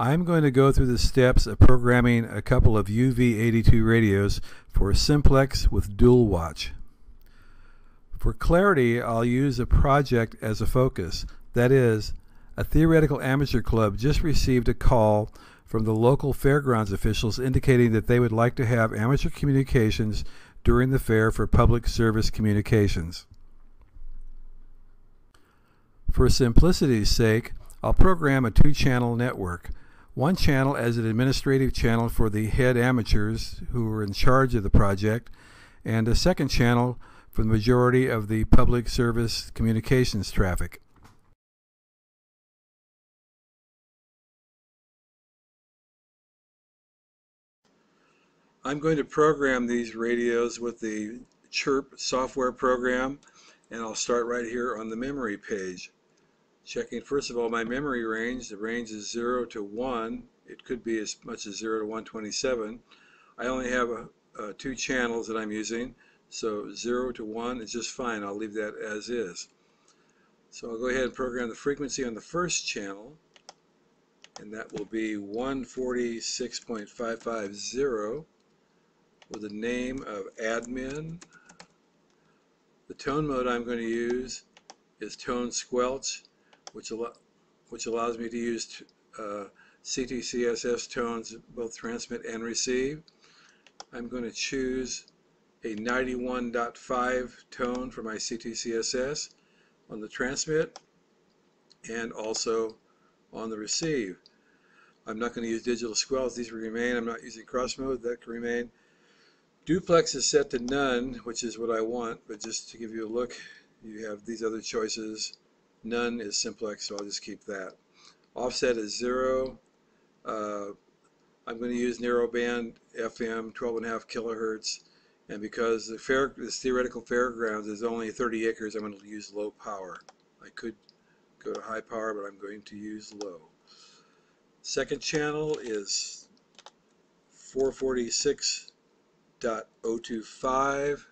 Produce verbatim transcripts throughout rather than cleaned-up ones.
I'm going to go through the steps of programming a couple of U V eighty-two radios for simplex with dual watch. For clarity, I'll use a project as a focus. That is, a theoretical amateur club just received a call from the local fairgrounds officials indicating that they would like to have amateur communications during the fair for public service communications. For simplicity's sake, I'll program a two-channel network. One channel as an administrative channel for the head amateurs who are in charge of the project, and a second channel for the majority of the public service communications traffic. I'm going to program these radios with the CHIRP software program, and I'll start right here on the memory page. Checking first of all my memory range. The range is zero to one. It could be as much as zero to one twenty-seven. I only have a, a two channels that I'm using. So zero to one is just fine. I'll leave that as is. So I'll go ahead and program the frequency on the first channel, and that will be one forty-six point five five zero with the name of admin. The tone mode I'm going to use is tone squelch, which, al which allows me to use uh, C T C S S tones, both transmit and receive. I'm going to choose a ninety-one point five tone for my C T C S S on the transmit and also on the receive. I'm not going to use digital squelch. These will remain. I'm not using cross mode. That can remain. Duplex is set to none, which is what I want, but just to give you a look, you have these other choices. None is simplex, so I'll just keep that. Offset is zero. Uh, I'm going to use narrowband F M, twelve point five kilohertz. And because the fair, this theoretical fairgrounds is only thirty acres, I'm going to use low power. I could go to high power, but I'm going to use low. Second channel is four forty-six point zero two five.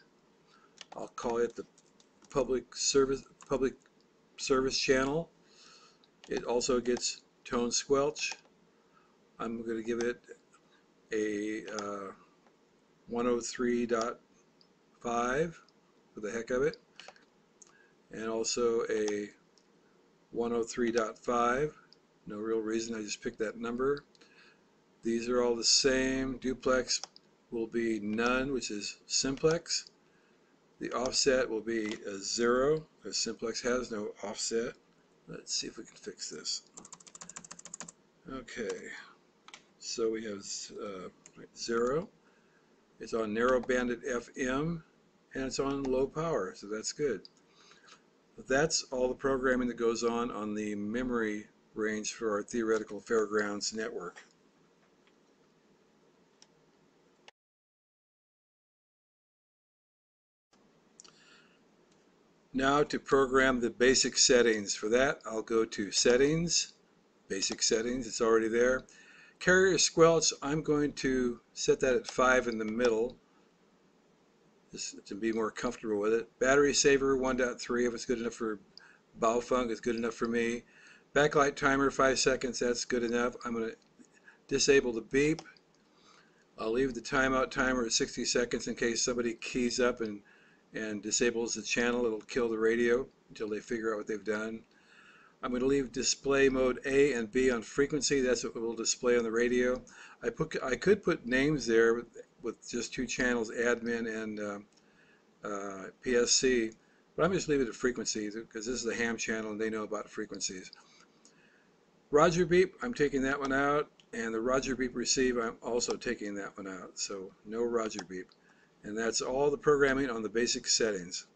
I'll call it the public service public service channel. It also gets tone squelch. I'm going to give it a uh, one oh three point five for the heck of it, and also a one oh three point five. No real reason, I just picked that number. These are all the same. Duplex will be none, which is simplex. The offset will be a zero, because simplex has no offset. Let's see if we can fix this. Okay, so we have uh, zero. It's on narrow banded F M, and it's on low power, so that's good. That's all the programming that goes on on the memory range for our theoretical fairgrounds network. Now to program the basic settings. For that, I'll go to Settings, Basic Settings, it's already there. Carrier squelch, I'm going to set that at five in the middle just to be more comfortable with it. Battery saver one point three, if it's good enough for Baofeng, it's good enough for me. Backlight timer five seconds, that's good enough. I'm going to disable the beep. I'll leave the timeout timer at sixty seconds in case somebody keys up and, and disables the channel. It'll kill the radio until they figure out what they've done. I'm going to leave display mode A and B on frequency. That's what we'll display on the radio. I put I could put names there with, with just two channels, admin and uh, uh, P S C, but I'm just leaving it at frequency because this is the ham channel and they know about frequencies. Roger beep, I'm taking that one out, and the Roger beep receive, I'm also taking that one out. So no Roger beep, and that's all the programming on the basic settings.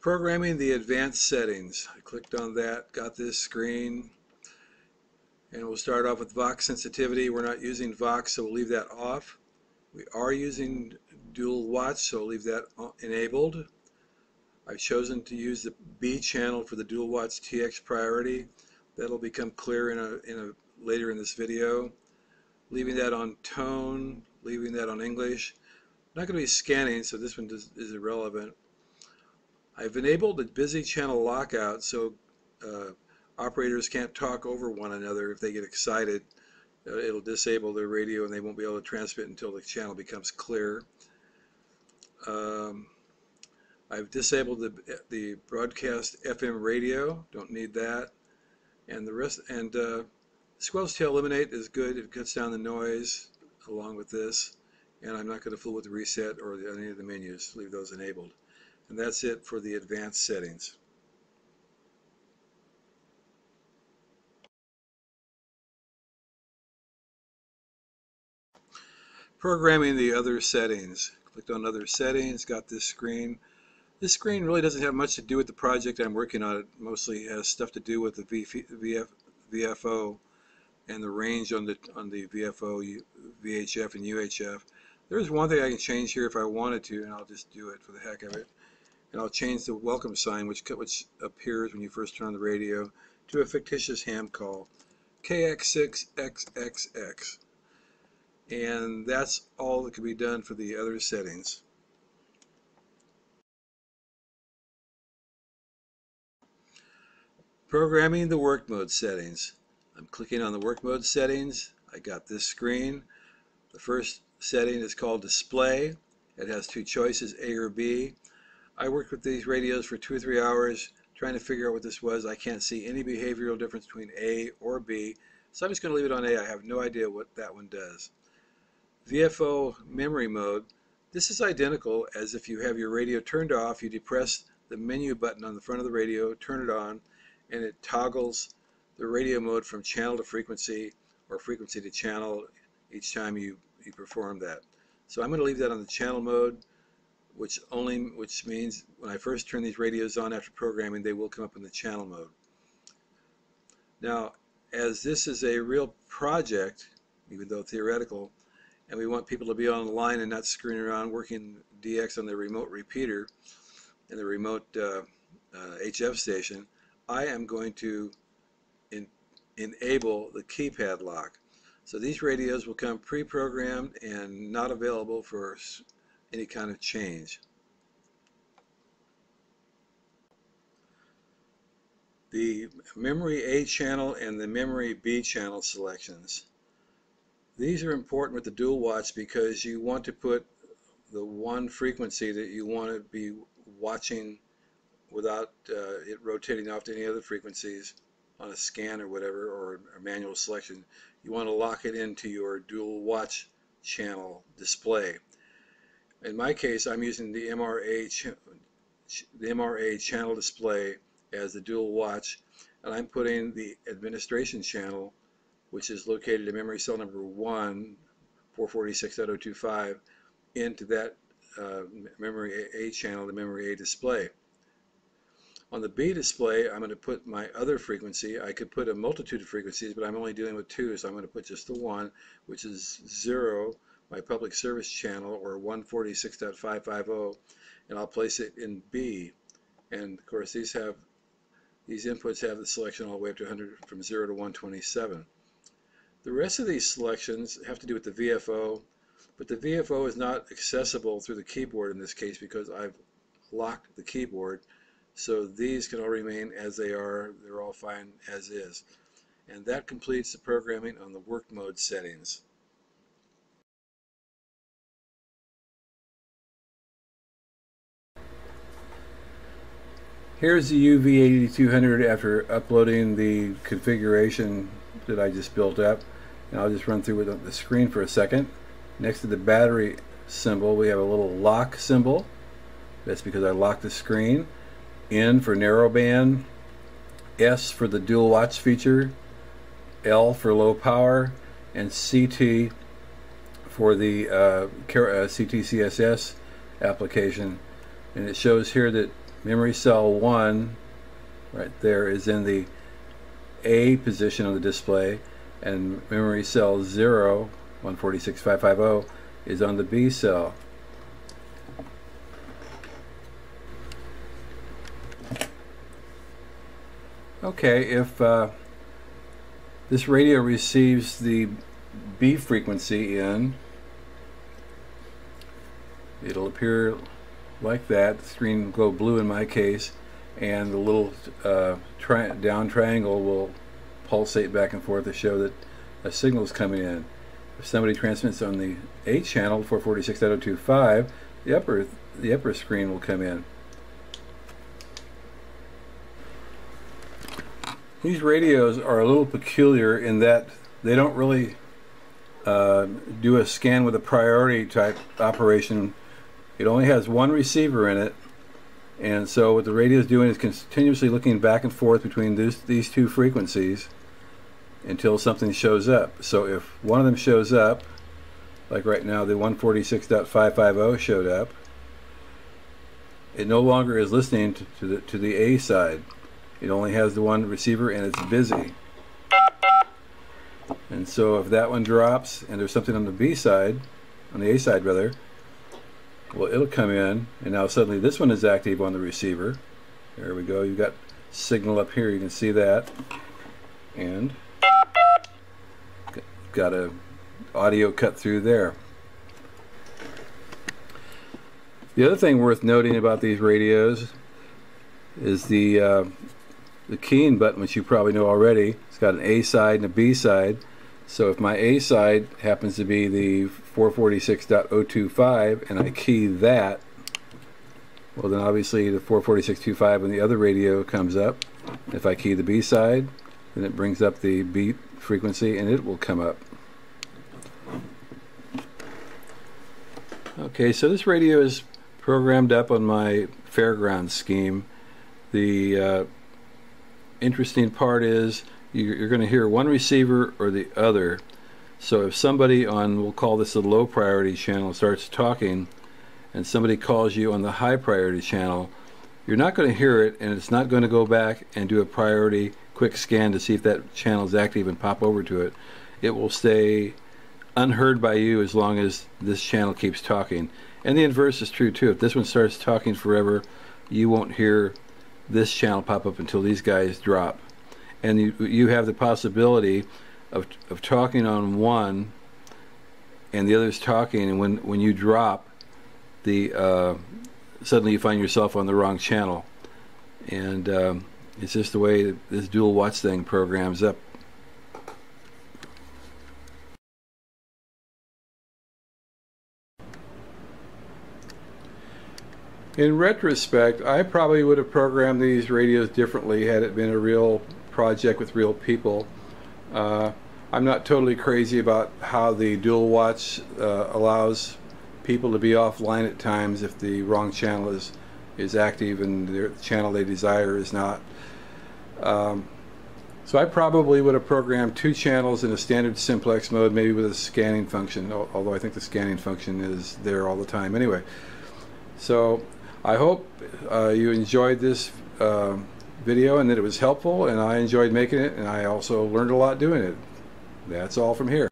Programming the advanced settings. I clicked on that, got this screen, and we'll start off with Vox sensitivity. We're not using Vox, so we'll leave that off. We are using dual watch, so we'll leave that enabled. I've chosen to use the B channel for the dual watch T X priority. That'll become clear in a, in a later in this video. Leaving that on tone, leaving that on English. I'm not going to be scanning, so this one is irrelevant. I've enabled a busy channel lockout so uh, operators can't talk over one another. If they get excited, uh, it'll disable their radio and they won't be able to transmit until the channel becomes clear. Um, I've disabled the, the broadcast F M radio, don't need that. And the rest, and uh, squirrel's tail eliminate is good, it cuts down the noise along with this. And I'm not going to fool with the reset or the, any of the menus, leave those enabled. And that's it for the advanced settings. Programming the other settings. Clicked on other settings, got this screen. This screen really doesn't have much to do with the project I'm working on. It mostly has stuff to do with the V F, V F, V F O and the range on the, on the V F O, V H F, and U H F. There's one thing I can change here if I wanted to, and I'll just do it for the heck of it. And I'll change the welcome sign, which, which appears when you first turn on the radio, to a fictitious ham call, K X six X X X. And that's all that can be done for the other settings. Programming the work mode settings. I'm clicking on the work mode settings. I got this screen. The first setting is called display. It has two choices, A or B. I worked with these radios for two or three hours trying to figure out what this was. I can't see any behavioral difference between A or B, so I'm just going to leave it on A. I have no idea what that one does. V F O memory mode. This is identical as if you have your radio turned off. You depress the menu button on the front of the radio, turn it on, and it toggles the radio mode from channel to frequency or frequency to channel each time you, you perform that. So I'm going to leave that on the channel mode, which only which means when I first turn these radios on after programming, they will come up in the channel mode. Now, as this is a real project, even though theoretical, and we want people to be online and not screwing around working D X on their remote repeater and the remote uh, uh, H F station, I am going to in, enable the keypad lock. So these radios will come pre-programmed and not available for any kind of change. The memory A channel and the memory B channel selections. These are important with the dual watch because you want to put the one frequency that you want to be watching without uh, it rotating off to any other frequencies on a scan or whatever, or a manual selection. You want to lock it into your dual watch channel display. In my case, I'm using the M R A, ch the M R A channel display as the dual watch, and I'm putting the administration channel, which is located in memory cell number one, four forty-six point zero two five, into that uh, memory A channel, the memory A display. On the B display, I'm going to put my other frequency. I could put a multitude of frequencies, but I'm only dealing with two, so I'm going to put just the one, which is zero, my public service channel, or one forty-six point five five zero, and I'll place it in B. And of course, these have these inputs have the selection all the way up to one hundred, from zero to one twenty-seven. The rest of these selections have to do with the V F O, but the V F O is not accessible through the keyboard in this case because I've locked the keyboard. So these can all remain as they are. They're all fine as is. And that completes the programming on the work mode settings. Here's the U V eighty-two hundred after uploading the configuration that I just built up. And I'll just run through with the screen for a second. Next to the battery symbol, we have a little lock symbol. That's because I locked the screen. N for narrowband, S for the dual watch feature, L for low power, and C T for the uh, C T C S S application. And it shows here that memory cell one right there is in the A position on the display, and memory cell zero, one forty-six point five five zero, is on the B cell. Okay, if uh, this radio receives the B frequency in, it'll appear like that, the screen will go blue in my case, and the little uh, tri down triangle will pulsate back and forth to show that a signal is coming in. If somebody transmits on the eight channel, four forty-six point oh two five, the upper, the upper screen will come in. These radios are a little peculiar in that they don't really uh, do a scan with a priority type operation. It only has one receiver in it, and so what the radio is doing is continuously looking back and forth between this, these two frequencies until something shows up. So if one of them shows up, like right now the one forty-six point five five zero showed up, it no longer is listening to, to, the, to the A side. It only has the one receiver and it's busy. And so if that one drops and there's something on the B side, on the A side rather, well, it'll come in, and now suddenly this one is active on the receiver. There we go. You've got signal up here. You can see that, and got a audio cut through there. The other thing worth noting about these radios is the uh, the keying button, which you probably know already. It's got an A side and a B side. So if my A side happens to be the four forty-six point oh two five and I key that, well then obviously the four forty-six point two five on the other radio comes up. If I key the B side, then it brings up the beat frequency and it will come up. Okay, so this radio is programmed up on my fairground scheme. The uh, interesting part is you're going to hear one receiver or the other. So if somebody on, we'll call this the low priority channel, starts talking and somebody calls you on the high priority channel, you're not going to hear it, and it's not going to go back and do a priority quick scan to see if that channel is active and pop over to it. It will stay unheard by you as long as this channel keeps talking. And the inverse is true too. If this one starts talking forever, you won't hear this channel pop up until these guys drop. And you, you have the possibility of, of talking on one and the other's talking, and when, when you drop, the uh, suddenly you find yourself on the wrong channel. And um, it's just the way that this dual watch thing programs up. In retrospect, I probably would have programmed these radios differently had it been a real project with real people. Uh, I'm not totally crazy about how the dual watch uh, allows people to be offline at times if the wrong channel is is active and the channel they desire is not. Um, so I probably would have programmed two channels in a standard simplex mode, maybe with a scanning function, although I think the scanning function is there all the time anyway. So I hope uh, you enjoyed this uh, video and that it was helpful, and I enjoyed making it, and I also learned a lot doing it. That's all from here.